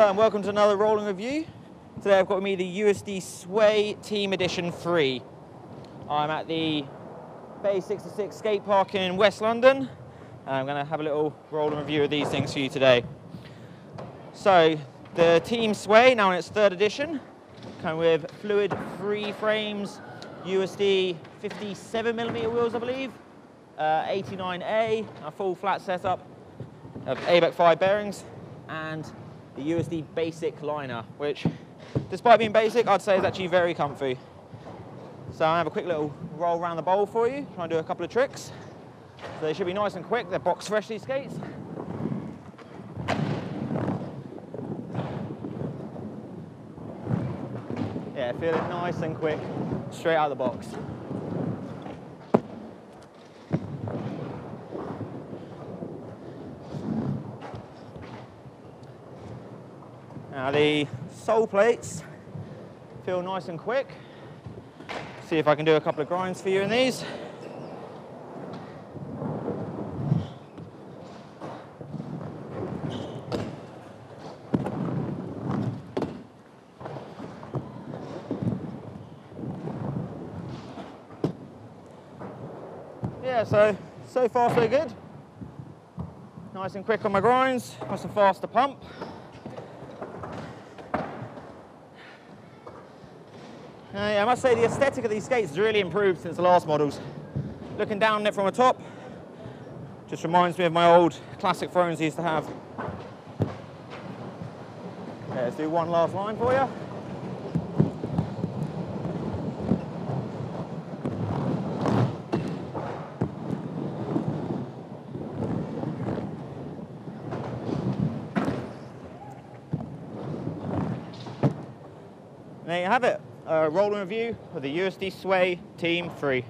Hello and welcome to another rolling review. Today I've got with me the USD Sway Team Edition 3. I'm at the Bay 66 Skatepark in West London, and I'm going to have a little rolling review of these things for you today. So the Team Sway, now in its third edition, come with Fluid 3 frames, USD 57mm wheels I believe, 89A, a full flat setup of ABEC 5 bearings, and the USD Basic Liner, which despite being basic, I'd say is actually very comfy. So I'll have a quick little roll around the bowl for you, try and do a couple of tricks. So they should be nice and quick, they're box fresh, these skates. Yeah, feeling nice and quick, straight out of the box. Now the sole plates feel nice and quick. See if I can do a couple of grinds for you in these. Yeah, so far so good. Nice and quick on my grinds, nice and fast to pump. I must say the aesthetic of these skates has really improved since the last models. Looking down it from the top just reminds me of my old classic thrones I used to have. Okay, let's do one last line for you. And there you have it. A rolling review of the USD Sway Team 3.